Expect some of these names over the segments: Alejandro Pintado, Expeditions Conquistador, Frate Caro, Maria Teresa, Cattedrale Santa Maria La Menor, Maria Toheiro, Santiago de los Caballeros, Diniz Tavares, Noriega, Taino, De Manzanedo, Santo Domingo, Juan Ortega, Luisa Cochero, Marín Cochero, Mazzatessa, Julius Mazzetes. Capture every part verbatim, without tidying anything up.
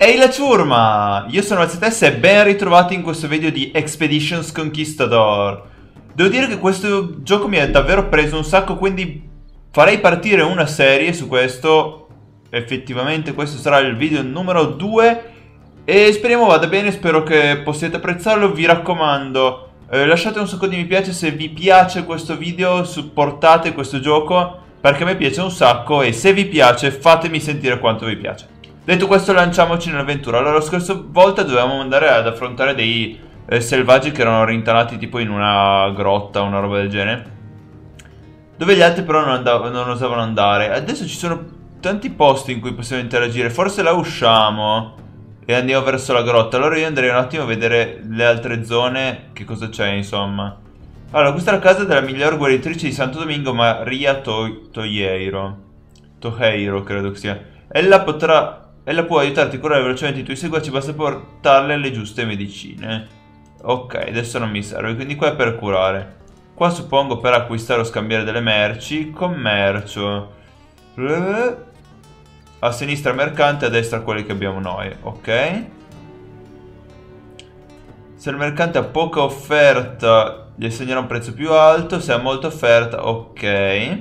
Ehi la ciurma! Io sono Mazzatessa e ben ritrovati in questo video di Expeditions Conquistador. Devo dire che questo gioco mi ha davvero preso un sacco, quindi farei partire una serie su questo. Effettivamente questo sarà il video numero due e speriamo vada bene, spero che possiate apprezzarlo. Vi raccomando, eh, lasciate un sacco di mi piace se vi piace questo video, supportate questo gioco perché a me piace un sacco e se vi piace fatemi sentire quanto vi piace. Detto questo, lanciamoci nell'avventura. Allora, la scorsa volta dovevamo andare ad affrontare dei eh, selvaggi che erano rintanati tipo in una grotta o una roba del genere, dove gli altri però non, non osavano andare. Adesso ci sono tanti posti in cui possiamo interagire. Forse la usciamo e andiamo verso la grotta. Allora io andrei un attimo a vedere le altre zone, che cosa c'è insomma. Allora, questa è la casa della miglior guaritrice di Santo Domingo, Maria Toheiro. Toheiro credo che sia. Ella potrà... Ella può aiutarti a curare velocemente i tuoi seguaci, basta portarle le giuste medicine. Ok, adesso non mi serve, quindi qua è per curare. Qua suppongo per acquistare o scambiare delle merci. Commercio. A sinistra mercante, a destra quelli che abbiamo noi. Ok. Se il mercante ha poca offerta, gli assegnerà un prezzo più alto. Se ha molta offerta, ok.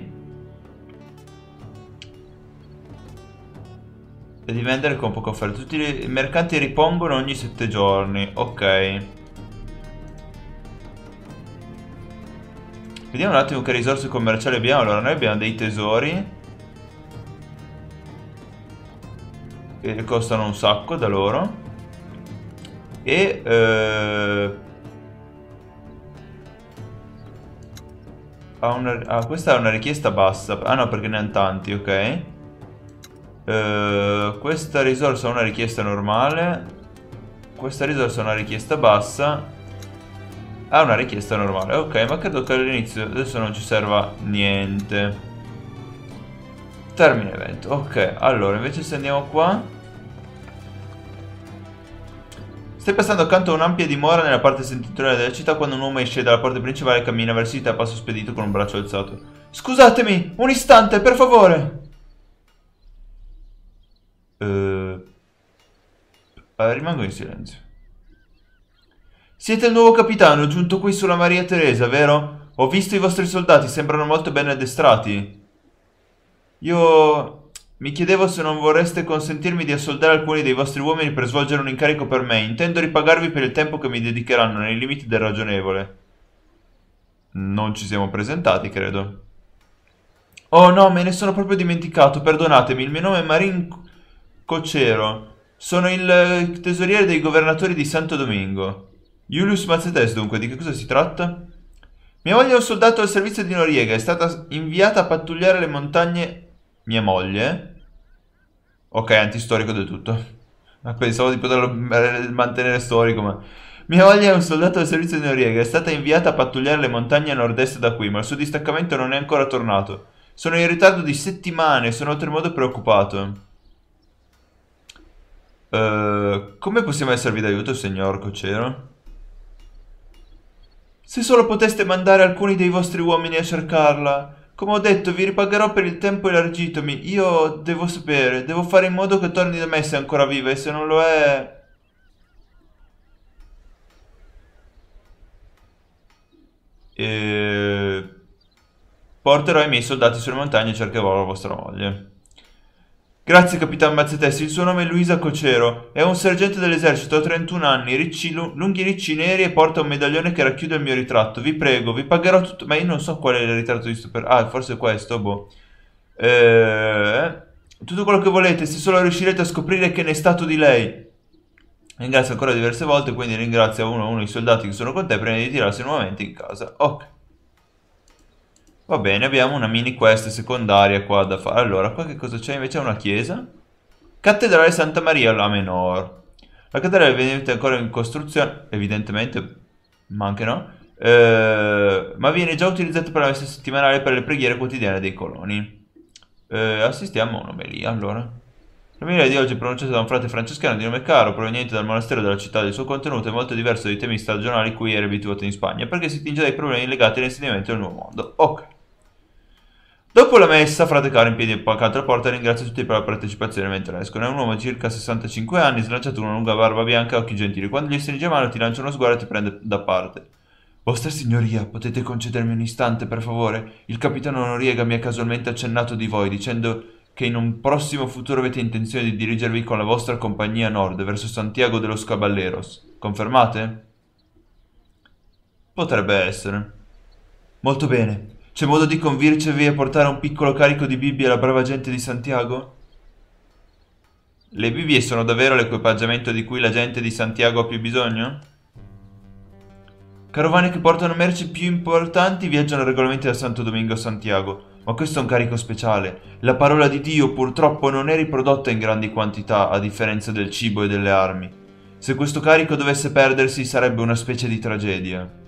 E di vendere con poco offerta. Tutti i mercanti ripongono ogni sette giorni. Ok. Vediamo un attimo che risorse commerciali abbiamo. Allora, noi abbiamo dei tesori che costano un sacco da loro. E eh... ah, una... ah, questa è una richiesta bassa. Ah no, perché ne hanno tanti, ok. Uh, questa risorsa è una richiesta normale. Questa risorsa è una richiesta bassa. Ah, una richiesta normale. Ok, ma credo che all'inizio adesso non ci serva niente. Termine evento. Ok, allora invece se andiamo qua. Stai passando accanto a un'ampia dimora nella parte settentrionale della città quando un uomo esce dalla porta principale e cammina verso di te a passo spedito con un braccio alzato. Scusatemi, un istante, per favore. Uh, rimango in silenzio. Siete il nuovo capitano giunto qui sulla Maria Teresa, vero? Ho visto i vostri soldati, sembrano molto ben addestrati. Io mi chiedevo se non vorreste consentirmi di assoldare alcuni dei vostri uomini per svolgere un incarico per me. Intendo ripagarvi per il tempo che mi dedicheranno nei limiti del ragionevole. Non ci siamo presentati, credo. Oh no, me ne sono proprio dimenticato, perdonatemi. Il mio nome è Marín Cochero, sono il tesoriere dei governatori di Santo Domingo. Julius Mazzetes, dunque, di che cosa si tratta? Mia moglie è un soldato al servizio di Noriega, è stata inviata a pattugliare le montagne... Mia moglie? Ok, antistorico del tutto. Ma pensavo di poterlo mantenere storico, ma... Mia moglie è un soldato al servizio di Noriega, è stata inviata a pattugliare le montagne a nord-est da qui, ma il suo distaccamento non è ancora tornato. Sono in ritardo di settimane e sono oltremodo preoccupato. Uh, come possiamo esservi d'aiuto, signor Cochero? Se solo poteste mandare alcuni dei vostri uomini a cercarla. Come ho detto, vi ripagherò per il tempo elargitomi. Io devo sapere, devo fare in modo che torni da me se è ancora viva, e se non lo è... E... porterò i miei soldati sulle montagne e cercherò la vostra moglie. Grazie capitano Mazzetes, il suo nome è Luisa Cochero, è un sergente dell'esercito, ha trentuno anni, ricci, lunghi ricci neri e porta un medaglione che racchiude il mio ritratto. Vi prego, vi pagherò tutto... Ma io non so qual è il ritratto di super... Ah, forse questo, boh. Eh, tutto quello che volete, se solo riuscirete a scoprire che ne è stato di lei. Ringrazio ancora diverse volte, quindi ringrazio uno a uno i soldati che sono con te prima di tirarsi nuovamente in casa. Ok. Va bene, abbiamo una mini quest secondaria qua da fare. Allora, qua che cosa c'è? Invece è una chiesa. Cattedrale Santa Maria La Menor. La cattedrale è evidentemente ancora in costruzione. Evidentemente, ma anche no. Eh, ma viene già utilizzata per la messa settimanale e per le preghiere quotidiane dei coloni. Eh, assistiamo a un'omelia, allora. L'omelia di oggi è pronunciata da un frate francescano di nome Caro, proveniente dal monastero della città. Il suo contenuto è molto diverso dai temi stagionali cui era abituato in Spagna, perché si tinge dai problemi legati all'insediamento del nuovo mondo. Ok. Dopo la messa, Frate Caro in piedi e poi altra porta ringrazia tutti per la partecipazione mentre escono. È un uomo di circa sessantacinque anni, slanciato, una lunga barba bianca, occhi gentili. Quando gli stringe mano ti lancia uno sguardo e ti prende da parte. Vostra signoria, potete concedermi un istante, per favore? Il capitano Noriega mi ha casualmente accennato di voi, dicendo che in un prossimo futuro avete intenzione di dirigervi con la vostra compagnia nord, verso Santiago de los Caballeros. Confermate? Potrebbe essere. Molto bene. C'è modo di convincervi a portare un piccolo carico di bibbie alla brava gente di Santiago? Le bibbie sono davvero l'equipaggiamento di cui la gente di Santiago ha più bisogno? Carovane che portano merci più importanti viaggiano regolarmente da Santo Domingo a Santiago, ma questo è un carico speciale. La parola di Dio purtroppo non è riprodotta in grandi quantità, a differenza del cibo e delle armi. Se questo carico dovesse perdersi sarebbe una specie di tragedia.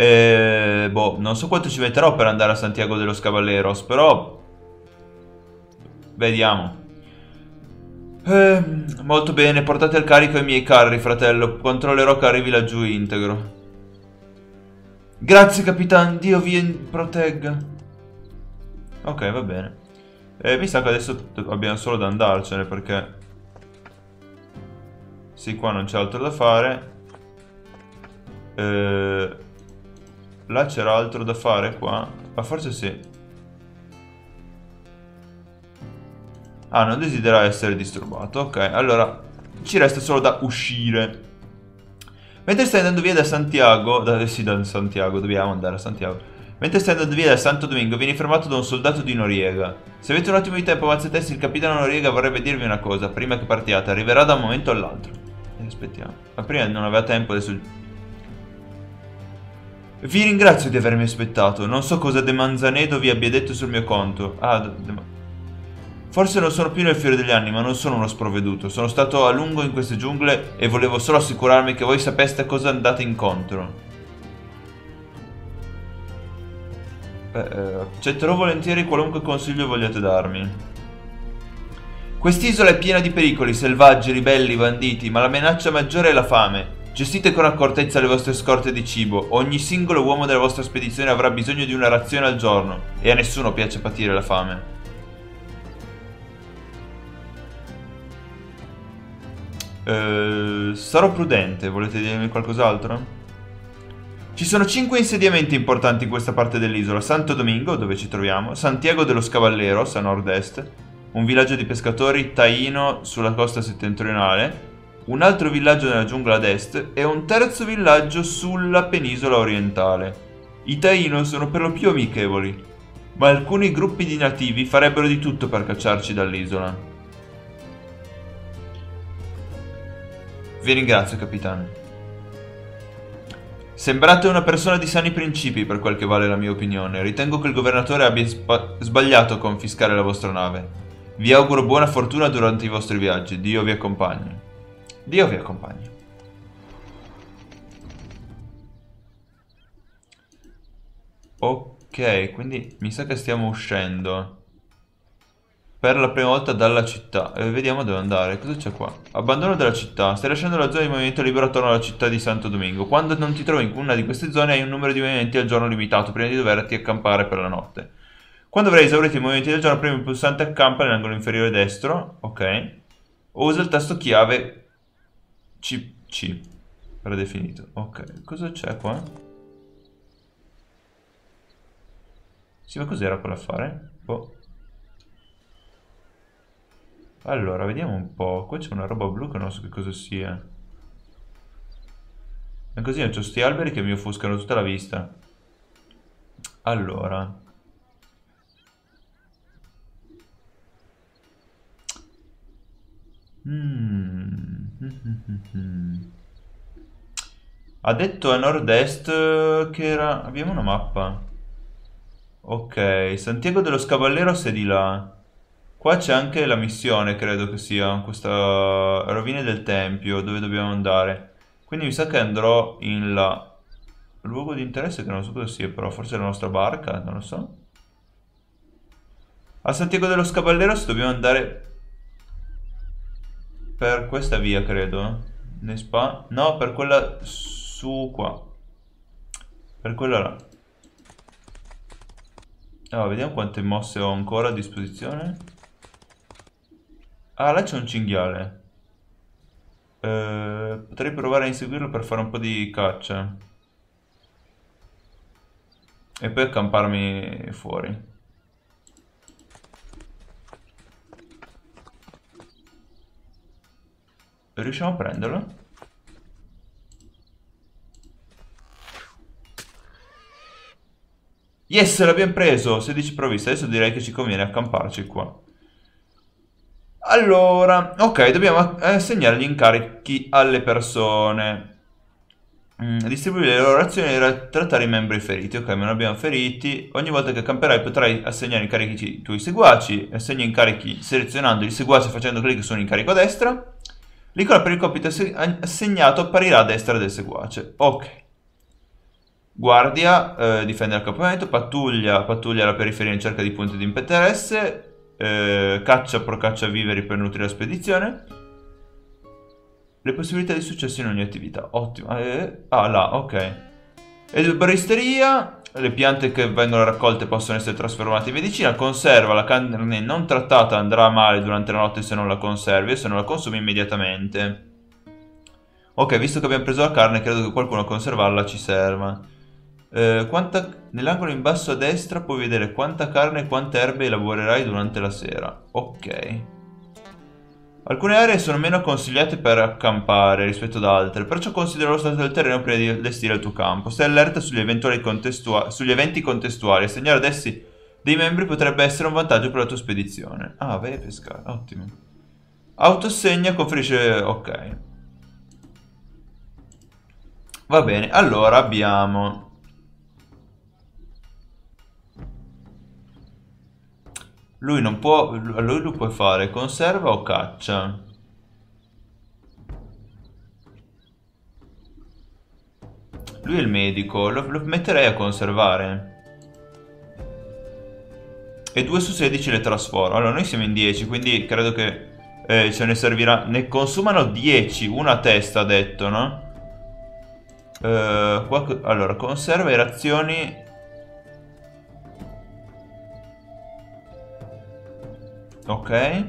E, boh, non so quanto ci metterò per andare a Santiago de los Caballeros, però vediamo. E, molto bene, portate al carico ai miei carri, fratello. Controllerò che arrivi laggiù integro. Grazie, capitano, Dio vi protegga. Ok, va bene. E, mi sa che adesso abbiamo solo da andarcene, perché sì, qua non c'è altro da fare. Ehm Là c'era altro da fare qua? Ma forse sì. Ah, non desidera essere disturbato. Ok, allora ci resta solo da uscire. Mentre stai andando via da Santiago... Da, sì, da Santiago, dobbiamo andare a Santiago. Mentre stai andando via da Santo Domingo, vieni fermato da un soldato di Noriega. Se avete un attimo di tempo, avanzatesti, il capitano Noriega vorrebbe dirvi una cosa. Prima che partiate, arriverà da un momento all'altro. E aspettiamo. Ma prima non aveva tempo, adesso... Vi ringrazio di avermi aspettato. Non so cosa De Manzanedo vi abbia detto sul mio conto. Ah, De Ma... Forse non sono più nel fiore degli anni, ma non sono uno sprovveduto. Sono stato a lungo in queste giungle e volevo solo assicurarmi che voi sapeste a cosa andate incontro. Beh, eh, accetterò volentieri qualunque consiglio vogliate darmi. Quest'isola è piena di pericoli, selvaggi, ribelli, banditi, ma la minaccia maggiore è la fame. Gestite con accortezza le vostre scorte di cibo. Ogni singolo uomo della vostra spedizione avrà bisogno di una razione al giorno e a nessuno piace patire la fame. Eh, sarò prudente, volete dirmi qualcos'altro? Ci sono cinque insediamenti importanti in questa parte dell'isola. Santo Domingo, dove ci troviamo, Santiago de los Caballeros, a nord-est, un villaggio di pescatori taino sulla costa settentrionale, un altro villaggio nella giungla ad est e un terzo villaggio sulla penisola orientale. I Taino sono per lo più amichevoli, ma alcuni gruppi di nativi farebbero di tutto per cacciarci dall'isola. Vi ringrazio, capitano. Sembrate una persona di sani principi, per quel che vale la mia opinione. Ritengo che il governatore abbia sbagliato a confiscare la vostra nave. Vi auguro buona fortuna durante i vostri viaggi. Dio vi accompagni. Dio vi accompagna. Ok, quindi mi sa che stiamo uscendo per la prima volta dalla città. E vediamo dove andare. Cosa c'è qua? Abbandono della città. Stai lasciando la zona di movimento libero attorno alla città di Santo Domingo. Quando non ti trovi in una di queste zone hai un numero di movimenti al giorno limitato prima di doverti accampare per la notte. Quando avrai esaurito i movimenti del giorno, premi il pulsante accampa nell'angolo inferiore destro. Ok. Usa il tasto chiave C, C predefinito. Ok, cosa c'è qua? Sì, ma cos'era quell'affare? Boh. Allora, vediamo un po'. Qua c'è una roba blu che non so che cosa sia. E così ho questi alberi che mi offuscano tutta la vista. Allora, Mmm ha detto a nord-est che era... Abbiamo una mappa. Ok, Santiago de los Caballeros è di là. Qua c'è anche la missione, credo che sia, questa rovina del tempio, dove dobbiamo andare. Quindi mi sa che andrò in là. Luogo di interesse che non so cosa sia, però forse è la nostra barca, non lo so. A Santiago de los Caballeros dobbiamo andare... per questa via, credo. Ne spa? No, per quella su qua. Per quella là. Allora, vediamo quante mosse ho ancora a disposizione. Ah, là c'è un cinghiale. Eh, potrei provare a inseguirlo per fare un po' di caccia. E poi accamparmi fuori. Riusciamo a prenderlo? Yes, l'abbiamo preso! sedici provviste. Adesso direi che ci conviene accamparci qua. Allora, ok, dobbiamo assegnare gli incarichi alle persone. Mm, distribuire le loro azioni e trattare i membri feriti. Ok, ma non abbiamo feriti. Ogni volta che camperai potrai assegnare incarichi ai tuoi seguaci. Assegni incarichi selezionando il seguace e facendo clic sull'incarico a destra. L'incarico per il compito assegnato apparirà a destra del seguace. Ok. Guardia, eh, difende il campamento. Pattuglia, pattuglia la periferia in cerca di punti di interesse. Eh, caccia, procaccia viveri per nutrire la spedizione. Le possibilità di successo in ogni attività. Ottimo. Eh, ah, là, ok. E baristeria. Le piante che vengono raccolte possono essere trasformate in medicina. Conserva, la carne non trattata andrà male durante la notte se non la conservi e se non la consumi immediatamente. Ok, visto che abbiamo preso la carne, credo che qualcuno a conservarla ci serva. Eh, quanta... Nell'angolo in basso a destra puoi vedere quanta carne e quante erbe elaborerai durante la sera. Ok. Alcune aree sono meno consigliate per accampare rispetto ad altre, perciò considera lo stato del terreno prima di allestire il tuo campo. Stai allerta sugli, eventuali sugli eventi contestuali. Assegnare ad essi dei membri potrebbe essere un vantaggio per la tua spedizione. Ah, vai a pescare, ottimo. Autossegna conferisce... ok. Va bene, allora abbiamo... Lui non può... Lui lo puoi fare conserva o caccia. Lui è il medico. Lo, lo metterei a conservare. E due su sedici le trasformo. Allora noi siamo in dieci, quindi credo che eh, ce ne servirà... Ne consumano dieci. Una a testa ha detto, no? Eh, qua, allora conserva e razioni... Ok.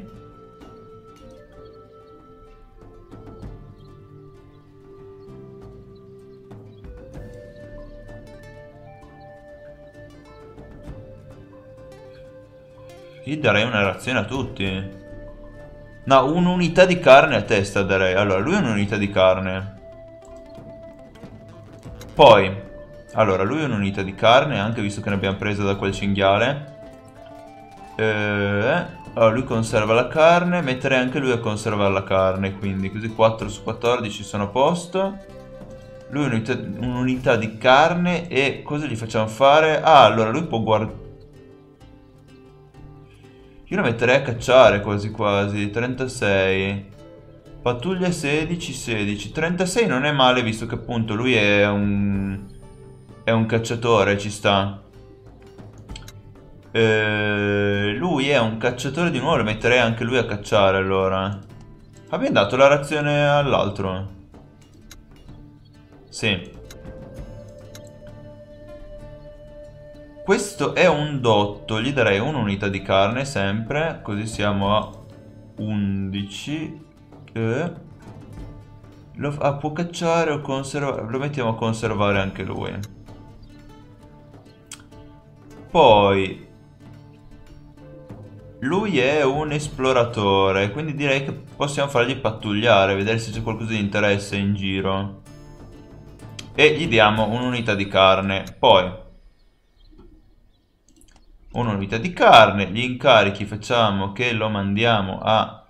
Io darei una razione a tutti. No, un'unità di carne a testa darei. Allora, lui è un'unità di carne. Poi, allora, lui è un'unità di carne, anche visto che ne abbiamo presa da quel cinghiale. Eh... Allora, lui conserva la carne, metterei anche lui a conservare la carne, quindi così quattro su quattordici sono a posto. Lui un'unità un'unità di carne e cosa gli facciamo fare? Ah, allora lui può guardare... Io la metterei a cacciare quasi quasi, trentasei. Pattuglia sedici, sedici. trentasei non è male visto che appunto lui è un... è un cacciatore, ci sta. Eh, lui è un cacciatore di nuovo, lo metterei anche lui a cacciare allora. Abbiamo dato la razione all'altro. Sì. Questo è un dotto, gli darei un'unità di carne sempre, così siamo a undici. Eh. Lo, ah, può cacciare o conservare, lo mettiamo a conservare anche lui. Poi... Lui è un esploratore, quindi direi che possiamo fargli pattugliare, vedere se c'è qualcosa di interesse in giro. E gli diamo un'unità di carne. Poi, un'unità di carne, gli incarichi facciamo che lo mandiamo a...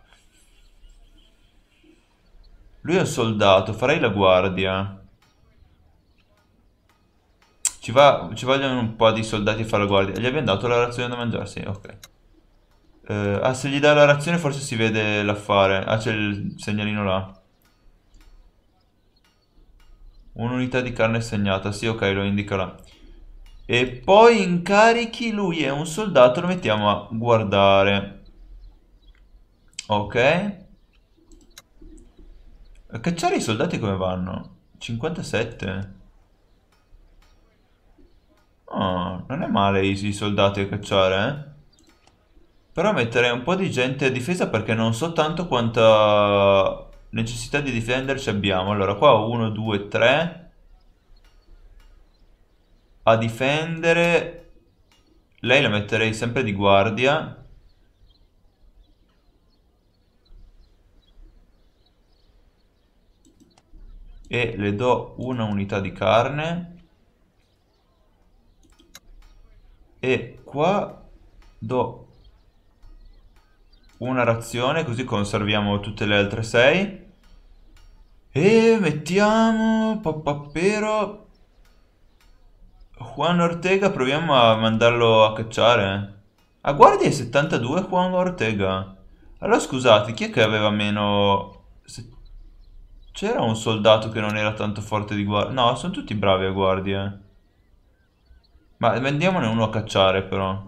Lui è un soldato, farei la guardia. Ci, va, ci vogliono un po' di soldati a fare la guardia. Gli abbiamo dato la razione da mangiarsi, ok. Uh, ah, se gli dà la razione forse si vede l'affare. Ah, c'è il segnalino là. Un'unità di carne assegnata. Sì, ok, lo indica là. E poi incarichi. Lui è un soldato, lo mettiamo a guardare. Ok. A cacciare i soldati come vanno? cinquantasette? Oh, non è male i, i soldati a cacciare, eh? Però metterei un po' di gente a difesa perché non so tanto quanta necessità di difenderci abbiamo. Allora qua ho uno, due, tre a difendere. Lei la metterei sempre di guardia. E le do una unità di carne. E qua do una razione, così conserviamo tutte le altre sei. E mettiamo Pappapero Juan Ortega, proviamo a mandarlo a cacciare. A guardia settantadue Juan Ortega. Allora scusate, chi è che aveva meno? C'era un soldato che non era tanto forte di guardia. No, sono tutti bravi a guardia. Ma mandiamone uno a cacciare però.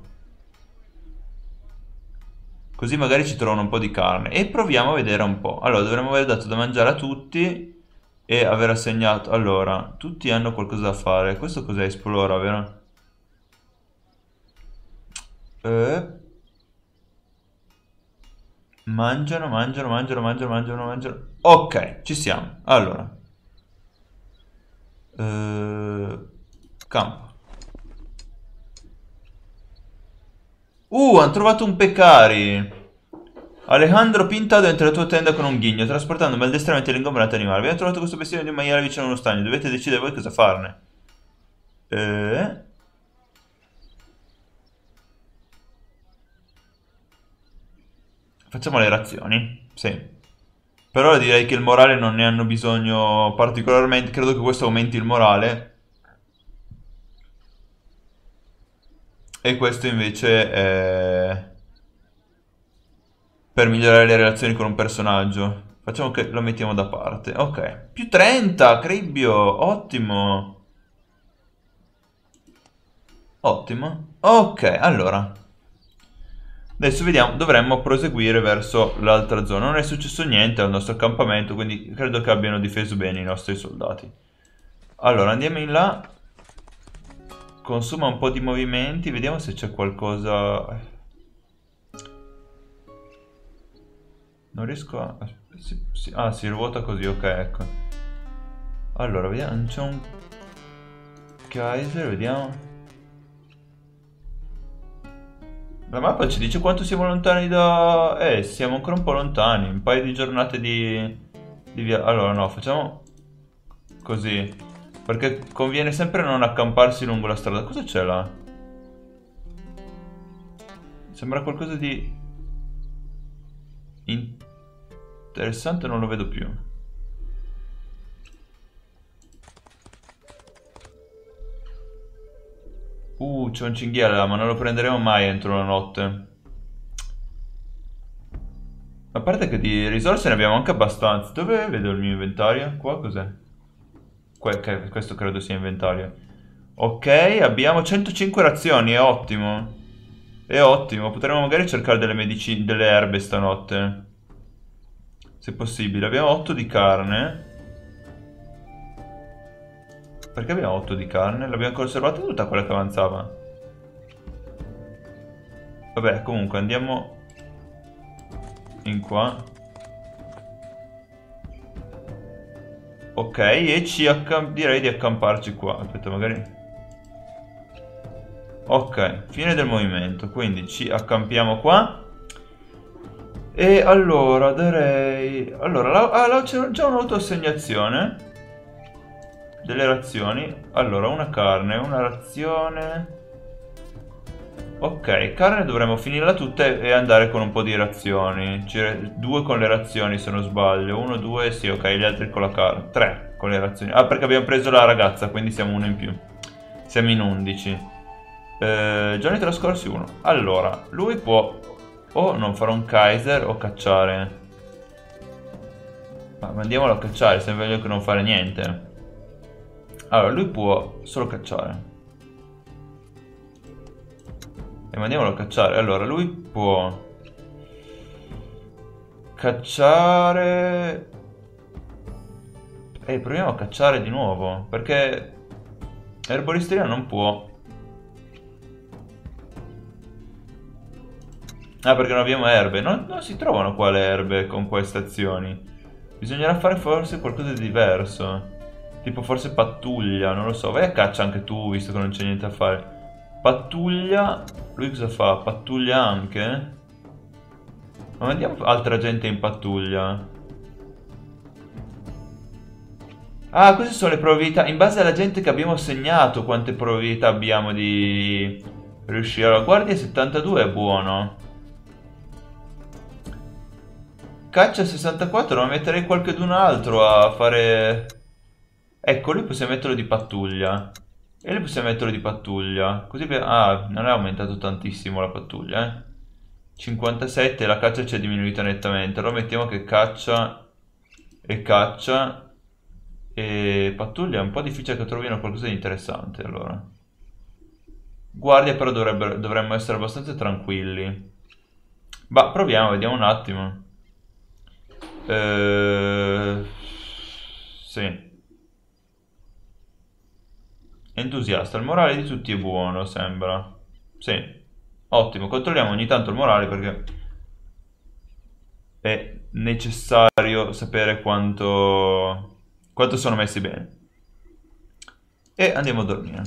Così magari ci trovano un po' di carne. E proviamo a vedere un po'. Allora dovremmo aver dato da mangiare a tutti. E aver assegnato. Allora tutti hanno qualcosa da fare. Questo cos'è? Esplora, vero? Eh. Mangiano, mangiano, mangiano, mangiano, mangiano, mangiano. Ok, ci siamo. Allora eh. Campo. Uh, hanno trovato un pecari. Alejandro Pintado entra nella tua tenda con un ghigno, trasportando maldestramente l'ingombrante animale. Abbiamo trovato questo bestiame di un maiale vicino a uno stagno. Dovete decidere voi cosa farne. Eh... Facciamo le razioni. Sì. Però direi che il morale non ne hanno bisogno particolarmente. Credo che questo aumenti il morale. E questo invece è per migliorare le relazioni con un personaggio. Facciamo che lo mettiamo da parte. Ok. Più trenta, cribbio. Ottimo. Ottimo. Ok, allora. Adesso vediamo. Dovremmo proseguire verso l'altra zona. Non è successo niente al nostro accampamento, quindi credo che abbiano difeso bene i nostri soldati. Allora, andiamo in là. Consuma un po' di movimenti, vediamo se c'è qualcosa. Non riesco a... Si, si... Ah, si ruota così, ok, ecco. Allora, vediamo, c'è un... Kaiser, vediamo. La mappa ci dice quanto siamo lontani da... Eh, siamo ancora un po' lontani, un paio di giornate di... di via... Allora, no, facciamo così. Perché conviene sempre non accamparsi lungo la strada. Cosa c'è là? Sembra qualcosa di interessante, non lo vedo più. Uh, c'è un cinghiale là, ma non lo prenderemo mai entro la notte. A parte che di risorse ne abbiamo anche abbastanza. Dove vedo il mio inventario? Qua cos'è? Questo credo sia inventario. Ok, abbiamo centocinque razioni, è ottimo. È ottimo, potremmo magari cercare delle medicine, delle erbe stanotte. Se possibile, abbiamo otto di carne. Perché abbiamo otto di carne? L'abbiamo conservata tutta quella che avanzava. Vabbè, comunque andiamo in qua. Ok, e ci direi di accamparci qua. Aspetta, magari. Ok, fine del movimento. Quindi ci accampiamo qua. E allora darei... Allora, là, ah, là c'è già un'autoassegnazione delle razioni. Allora, una carne, una razione. Ok, carne dovremmo finirla tutta e andare con un po' di razioni. Due con le razioni se non sbaglio. Uno, due, sì, ok, gli altri con la carne. Tre con le razioni. Ah, perché abbiamo preso la ragazza, quindi siamo uno in più. Siamo in undici. Eh, giorni trascorsi uno. Allora, lui può o non fare un Kaiser o cacciare. Ma mandiamolo a cacciare, se è meglio che non fare niente. Allora, lui può solo cacciare. E mandiamolo a cacciare. Allora, lui può cacciare E proviamo a cacciare di nuovo, perché erboristeria non può. Ah, perché non abbiamo erbe. Non, non si trovano qua le erbe con queste azioni. Bisognerà fare forse qualcosa di diverso. Tipo forse pattuglia, non lo so. Vai a caccia anche tu, visto che non c'è niente a fare. Pattuglia. Lui cosa fa? Pattuglia anche? Ma mandiamo altra gente in pattuglia. Ah, queste sono le probabilità. In base alla gente che abbiamo assegnato, quante probabilità abbiamo di riuscire. Allora, guardia settantadue è buono. Caccia sessantaquattro, ma metterei qualchedun altro a fare... Ecco, lui possiamo metterlo di pattuglia. E lui possiamo metterlo di pattuglia. Così... Ah, non è aumentato tantissimo la pattuglia, eh. cinquantasette, la caccia ci è diminuita nettamente. Allora mettiamo che caccia e caccia... E pattuglia è un po' difficile che trovino qualcosa di interessante, allora. Guardia però dovremmo essere abbastanza tranquilli. Ma proviamo, vediamo un attimo. Eh, sì. Entusiasta, il morale di tutti è buono, sembra. Sì. Ottimo, controlliamo ogni tanto il morale perché è necessario sapere quanto... Quanto sono messi bene. E andiamo a dormire.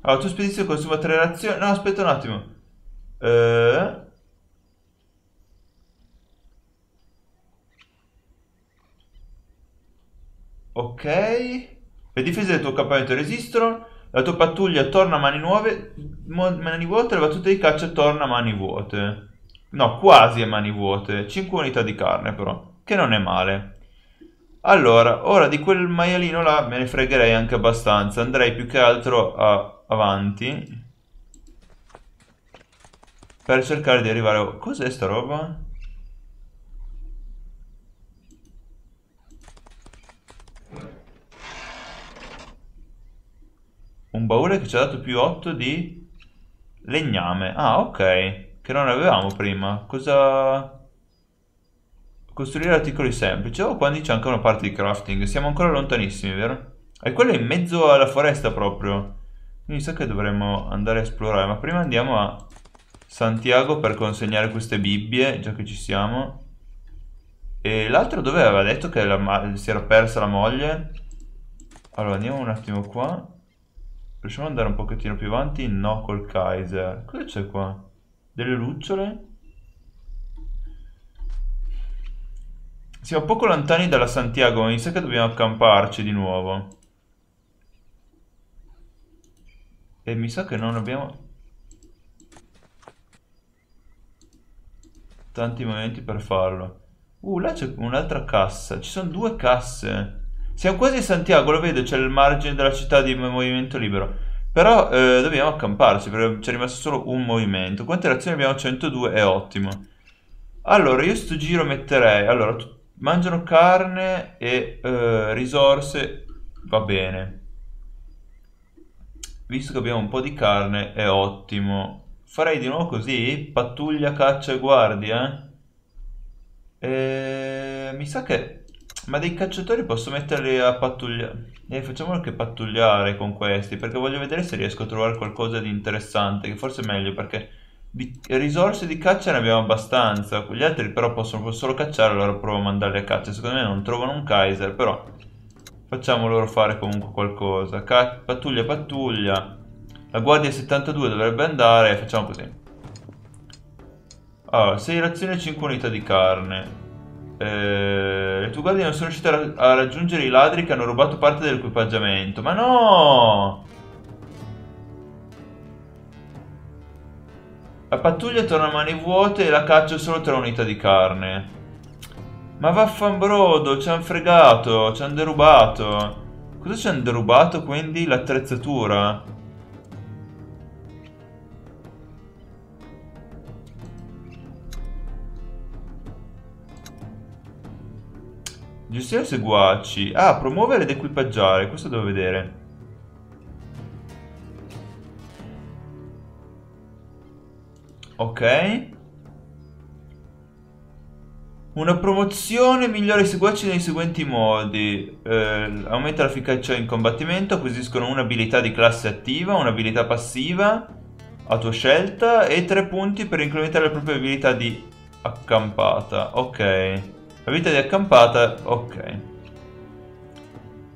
Allora, tu spedizione consuma tre razioni. No, aspetta un attimo. Eh... Ok. Le difese del tuo accampamento resistono. La tua pattuglia torna a mani nuove, mani vuote. La battuta di caccia torna a mani vuote. No, quasi a mani vuote. cinque unità di carne però. Che non è male. Allora, ora di quel maialino là me ne fregherei anche abbastanza. Andrei più che altro a, avanti. Per cercare di arrivare... Cos'è sta roba? Un baule che ci ha dato più otto di legname. Ah, ok. Che non avevamo prima. Cosa... Costruire articoli semplici. Oh, qua c'è anche una parte di crafting. Siamo ancora lontanissimi, vero? E quello è in mezzo alla foresta proprio. Quindi sa che dovremmo andare a esplorare. Ma prima andiamo a Santiago per consegnare queste bibbie, già che ci siamo. E l'altro dove aveva detto che la si era persa la moglie? Allora, andiamo un attimo qua. Riusciamo ad andare un pochettino più avanti? No, col Kaiser. Cosa c'è qua? Delle lucciole? Siamo poco lontani dalla Santiago, ma mi sa che dobbiamo accamparci di nuovo. E mi sa che non abbiamo... tanti momenti per farlo. Uh, là c'è un'altra cassa. Ci sono due casse. Siamo quasi a Santiago, lo vedo, c'è il margine della città di movimento libero. Però eh, dobbiamo accamparci, perché c'è rimasto solo un movimento. Quante reazioni abbiamo? centodue, è ottimo. Allora, io sto giro metterei... Allora, tu... mangiano carne e eh, risorse, va bene. Visto che abbiamo un po' di carne è ottimo. Farei di nuovo così, pattuglia, caccia e guardia. E... mi sa che... ma dei cacciatori posso metterli a pattugliare. E facciamolo che pattugliare con questi, perché voglio vedere se riesco a trovare qualcosa di interessante, che forse è meglio perché... Di risorse di caccia ne abbiamo abbastanza. Gli altri però possono solo cacciare. Allora provo a mandarli a caccia. Secondo me non trovano un Kaiser, però facciamo loro fare comunque qualcosa. Cac pattuglia pattuglia. La guardia settantadue dovrebbe andare. Facciamo così. Allora, sei razioni e cinque unità di carne. eh, Le tue guardie non sono riuscite a, ra a raggiungere i ladri che hanno rubato parte dell'equipaggiamento. Ma no! La pattuglia torna a mani vuote e la caccia solo tre unità di carne. Ma vaffanbrodo, ci hanno fregato, ci hanno derubato. Cosa ci hanno derubato quindi? L'attrezzatura. Gestire seguaci. Ah, promuovere ed equipaggiare, questo devo vedere. Ok. Una promozione migliora i seguaci nei seguenti modi. Eh, aumenta l'efficacia in combattimento, acquisiscono un'abilità di classe attiva, un'abilità passiva a tua scelta e tre punti per incrementare le proprie abilità di accampata. Ok. Abilità di accampata, ok.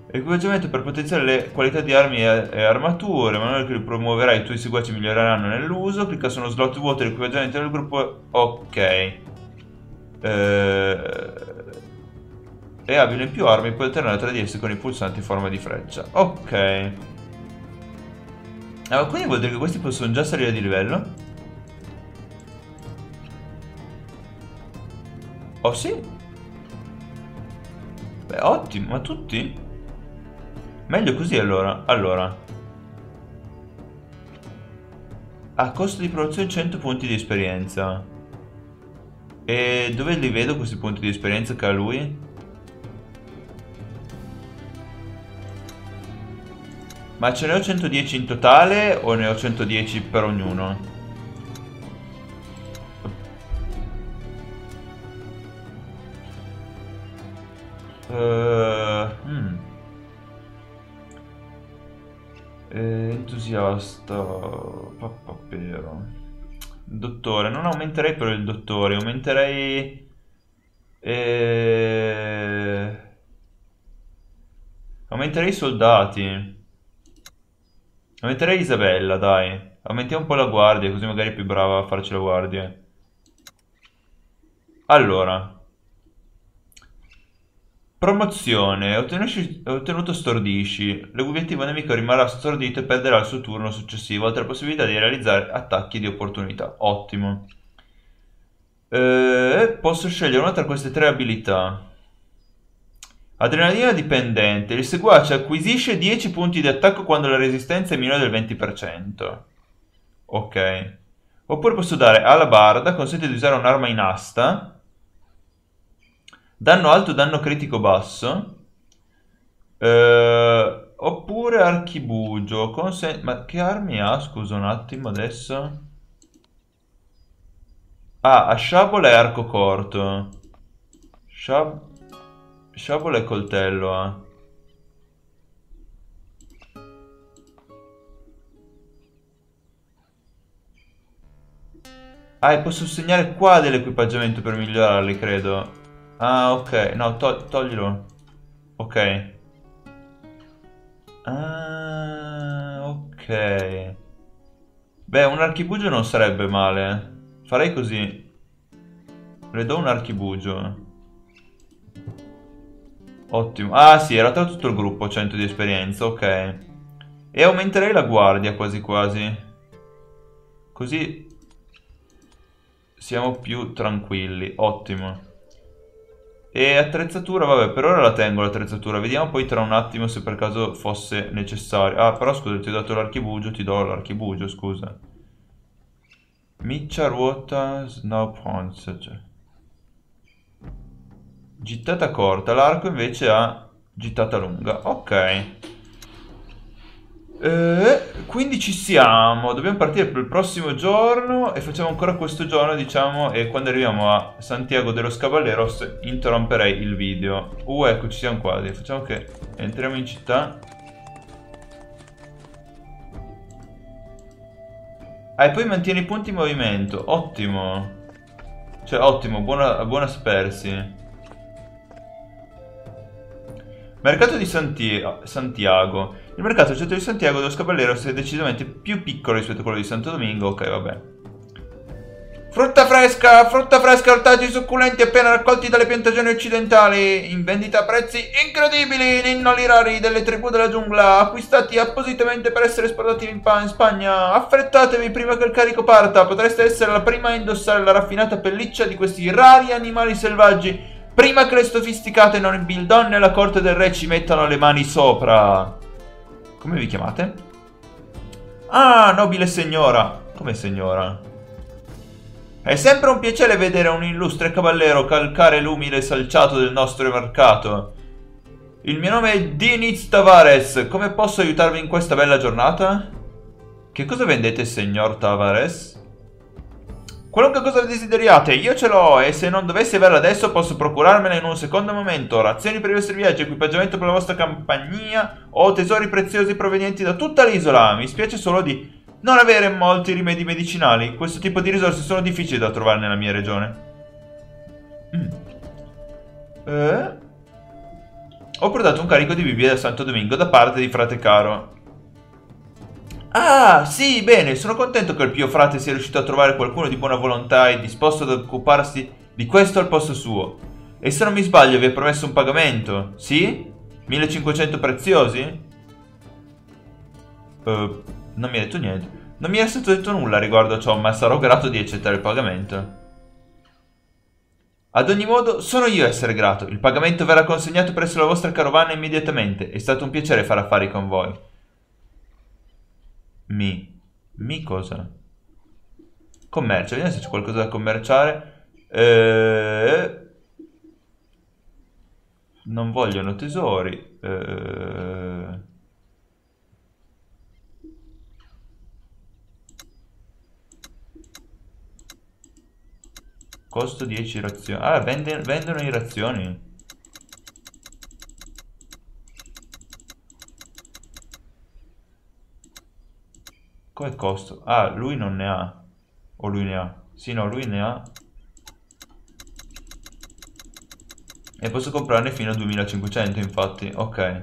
Equipaggiamento per potenziare le qualità di armi e armature. Manuale che li promuoverà, i tuoi seguaci miglioreranno nell'uso. Clicca sullo slot vuoto di equipaggiamento del gruppo. Ok. E abile in più armi. Puoi alternare tra di esse con i pulsanti in forma di freccia. Ok. Ah, quindi vuol dire che questi possono già salire di livello? Oh sì. Beh, ottimo. Ma tutti? Meglio così allora. Allora, a costo di produzione cento punti di esperienza. E dove li vedo questi punti di esperienza che ha lui? Ma ce ne ho centodieci in totale o ne ho centodieci per ognuno? Uh, hmm. Entusiasta pappapero. Dottore, non aumenterei però il dottore, aumenterei eh... aumenterei i soldati, aumenterei Isabella, dai, aumentiamo un po' la guardia così magari è più brava a farci la guardia. Allora, promozione, ottenuto stordisci. L'obiettivo nemico rimarrà stordito e perderà il suo turno successivo, oltre alla possibilità di realizzare attacchi di opportunità. Ottimo. E posso scegliere una tra queste tre abilità. Adrenalina dipendente. Il seguace acquisisce dieci punti di attacco quando la resistenza è minore del venti per cento. Ok. Oppure posso dare alla barda, consente di usare un'arma in asta. Danno alto, danno critico basso. Eh, oppure archibugio. Consen Ma che armi ha? Scusa un attimo adesso. Ah, ha sciabola e arco corto. Sciab sciabola e coltello ha. Ah, e posso segnare qua dell'equipaggiamento per migliorarli, credo. Ah, ok. No, to toglilo. Ok. Ah, ok. Beh, un archibugio non sarebbe male. Farei così. Le do un archibugio. Ottimo. Ah, sì, era tra tutto il gruppo cento di esperienza, ok. E aumenterei la guardia quasi quasi. Così siamo più tranquilli. Ottimo. E attrezzatura, vabbè, per ora la tengo l'attrezzatura. Vediamo poi tra un attimo se per caso fosse necessario. Ah, però scusa, ti ho dato l'archibugio, ti do l'archibugio, scusa. Miccia, ruota, snow punch, cioè. Gittata corta, l'arco invece ha gittata lunga. Ok. E quindi ci siamo. Dobbiamo partire per il prossimo giorno. E facciamo ancora questo giorno, diciamo. E quando arriviamo a Santiago de los Caballeros interromperei il video. Uh, ecco, ci siamo quasi. Facciamo che entriamo in città. Ah, e poi mantieni i punti in movimento. Ottimo. Cioè, ottimo, buona, buona spersi. Mercato di Santiago. Il mercato del centro di Santiago dello Caballeros è decisamente più piccolo rispetto a quello di Santo Domingo. Ok, vabbè. Frutta fresca, frutta fresca, ortaggi succulenti appena raccolti dalle piantagioni occidentali. In vendita a prezzi incredibili, ninnoli rari delle tribù della giungla, acquistati appositamente per essere esportati in Spagna. Affrettatevi prima che il carico parta, potreste essere la prima a indossare la raffinata pelliccia di questi rari animali selvaggi, prima che le sofisticate nobildonne alla corte del re ci mettano le mani sopra. Come vi chiamate? Ah, nobile signora. Come signora? È sempre un piacere vedere un illustre cavallero calcare l'umile salciato del nostro mercato. Il mio nome è Diniz Tavares. Come posso aiutarvi in questa bella giornata? Che cosa vendete, signor Tavares? Qualunque cosa desideriate, io ce l'ho, e se non dovessi averla adesso posso procurarmela in un secondo momento. Razioni per i vostri viaggi, equipaggiamento per la vostra compagnia o tesori preziosi provenienti da tutta l'isola. Mi spiace solo di non avere molti rimedi medicinali. Questo tipo di risorse sono difficili da trovare nella mia regione. mm. eh? Ho portato un carico di bibite da Santo Domingo da parte di Frate Caro. Ah, sì, bene, sono contento che il pio frate sia riuscito a trovare qualcuno di buona volontà e disposto ad occuparsi di questo al posto suo. E se non mi sbaglio vi ha promesso un pagamento, sì? millecinquecento preziosi? Uh, non mi ha detto niente. Non mi è stato detto nulla riguardo a ciò, ma sarò grato di accettare il pagamento. Ad ogni modo, sono io a essere grato. Il pagamento verrà consegnato presso la vostra carovana immediatamente. È stato un piacere fare affari con voi. Mi. Mi cosa? Commercio. Vediamo se c'è qualcosa da commerciare. Eh... Non vogliono tesori. Eh... Costo dieci razioni. Ah, vende, vendono i razioni. Qual è il costo? Ah, lui non ne ha. O lui ne ha. Sì, no, lui ne ha. E posso comprarne fino a duemilacinquecento, infatti. Ok.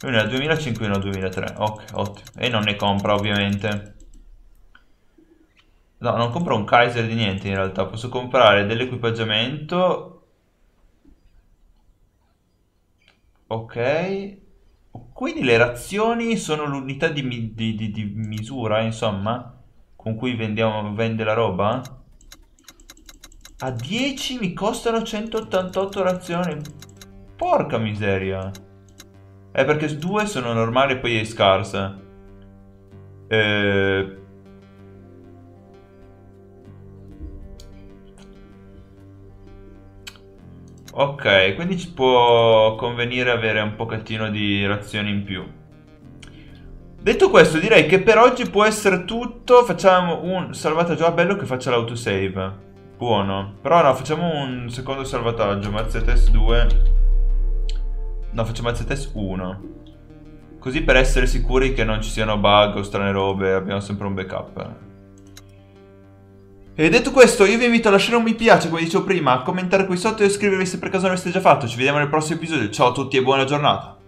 Lui ne ha duemilacinquecento e no duemilatré. Ok, ottimo. E non ne compra, ovviamente. No, non compro un Kaiser di niente, in realtà. Posso comprare dell'equipaggiamento. Ok. Quindi le razioni sono l'unità di, mi di, di, di misura, insomma, con cui vendiamo, vende la roba. A dieci mi costano centottantotto razioni. Porca miseria. È perché due sono normali e poi è scarsa. Eh... Ok, quindi ci può convenire avere un pochettino di razioni in più. Detto questo, direi che per oggi può essere tutto. Facciamo un salvataggio. Ah, bello che faccia l'autosave. Buono. Però no, facciamo un secondo salvataggio. Mazzetest due. No, facciamo Mazzetest uno. Così per essere sicuri che non ci siano bug o strane robe. Abbiamo sempre un backup. E detto questo, io vi invito a lasciare un mi piace, come dicevo prima, a commentare qui sotto e a iscrivervi se per caso non l'avete già fatto. Ci vediamo nel prossimo episodio. Ciao a tutti e buona giornata.